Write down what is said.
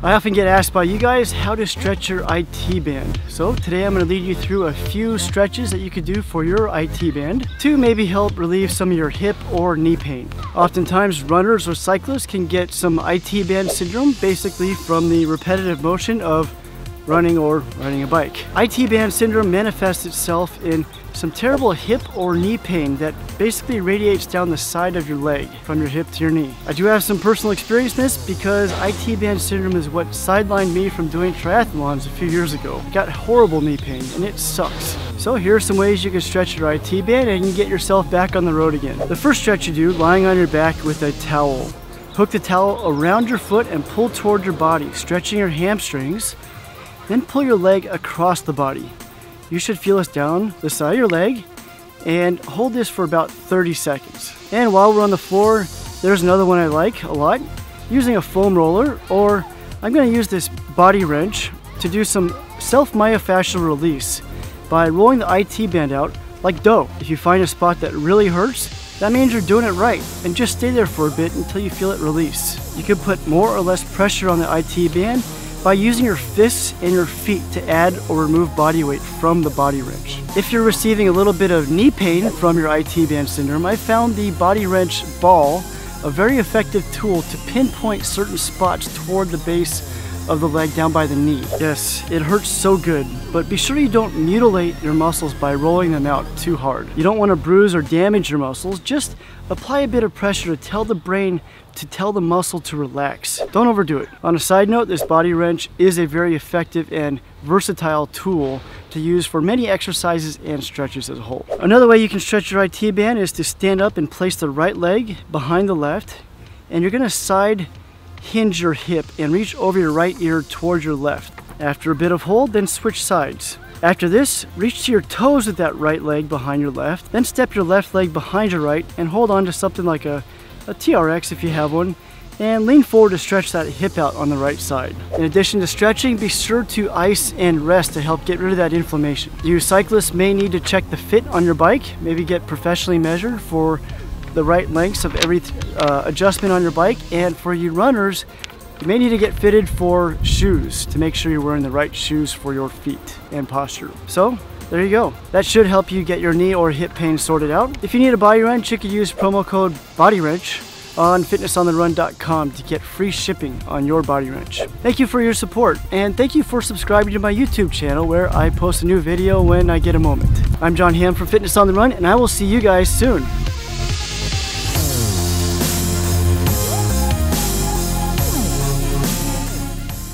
I often get asked by you guys how to stretch your IT band. So today I'm going to lead you through a few stretches that you could do for your IT band to maybe help relieve some of your hip or knee pain. Oftentimes runners or cyclists can get some IT band syndrome basically from the repetitive motion of running or riding a bike. IT band syndrome manifests itself in some terrible hip or knee pain that basically radiates down the side of your leg from your hip to your knee. I do have some personal experience in this because IT band syndrome is what sidelined me from doing triathlons a few years ago. I got horrible knee pain and it sucks. So here are some ways you can stretch your IT band and you can get yourself back on the road again. The first stretch you do, lying on your back with a towel. Hook the towel around your foot and pull toward your body, stretching your hamstrings, then pull your leg across the body. You should feel this down the side of your leg and hold this for about 30 seconds. And while we're on the floor, there's another one I like a lot, using a foam roller, or I'm gonna use this body wrench to do some self myofascial release by rolling the IT band out like dough. If you find a spot that really hurts, that means you're doing it right, and just stay there for a bit until you feel it release. You can put more or less pressure on the IT band by using your fists and your feet to add or remove body weight from the body wrench. If you're receiving a little bit of knee pain from your IT band syndrome, I found the body wrench ball a very effective tool to pinpoint certain spots toward the base of the leg down by the knee. Yes, it hurts so good, but be sure you don't mutilate your muscles by rolling them out too hard. You don't want to bruise or damage your muscles, just apply a bit of pressure to tell the brain to tell the muscle to relax. Don't overdo it. On a side note, this body wrench is a very effective and versatile tool to use for many exercises and stretches as a whole. Another way you can stretch your IT band is to stand up and place the right leg behind the left, and you're gonna side hinge your hip and reach over your right ear towards your left. After a bit of hold, then switch sides. After this, reach to your toes with that right leg behind your left, then step your left leg behind your right and hold on to something like a TRX if you have one, and lean forward to stretch that hip out on the right side. In addition to stretching, be sure to ice and rest to help get rid of that inflammation. You cyclists may need to check the fit on your bike, maybe get professionally measured for the right lengths of every adjustment on your bike, and for you runners, you may need to get fitted for shoes to make sure you're wearing the right shoes for your feet and posture. So there you go. That should help you get your knee or hip pain sorted out. If you need a body wrench, you can use promo code BODYWRENCH on fitnessontherun.com to get free shipping on your body wrench. Thank you for your support, and thank you for subscribing to my YouTube channel where I post a new video when I get a moment. I'm John Hamm from Fitness on the Run, and I will see you guys soon.